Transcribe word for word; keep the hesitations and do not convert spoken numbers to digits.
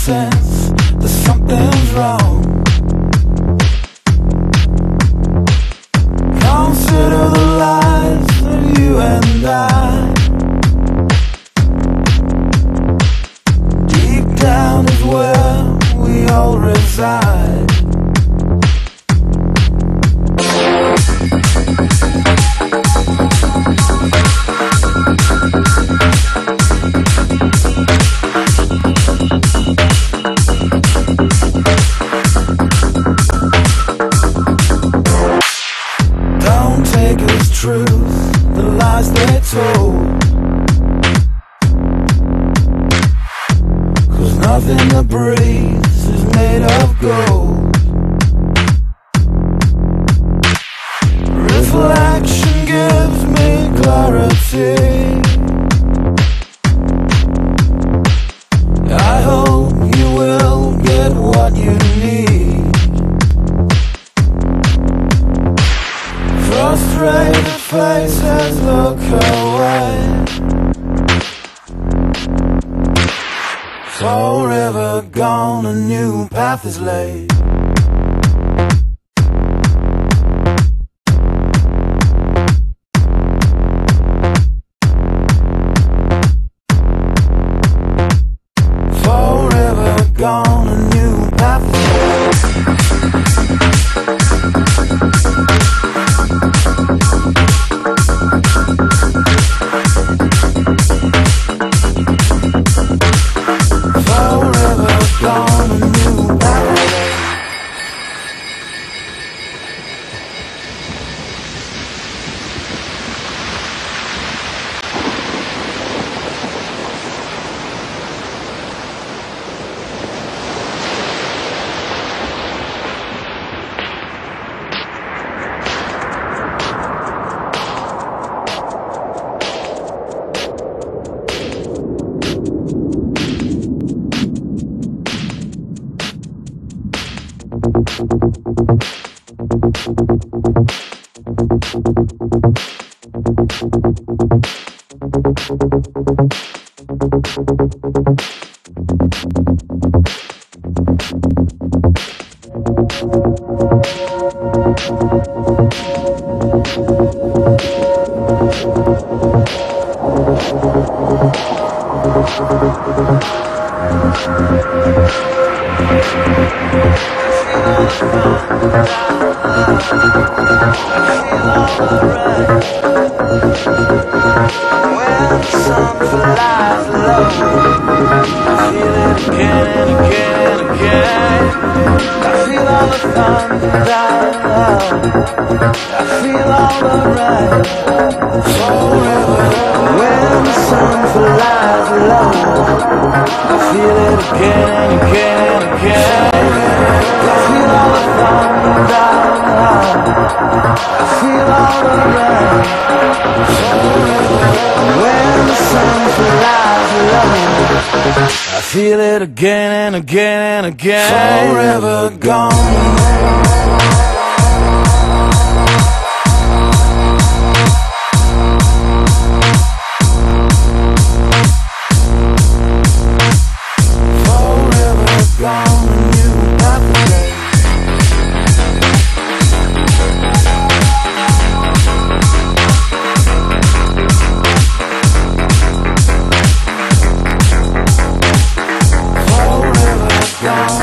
sense that something's wrong. Consider the lives of you and I. Deep down is where we all reside. Truth, the lies they told, 'cause nothing that breathes is made of gold. Reflection gives me clarity. I hope you will get what you need. Frustrated faces look away. Soul river gone, a new path is laid. Soul river gone, a new path is laid. Feel it again and again and again. Forever gone. Yeah.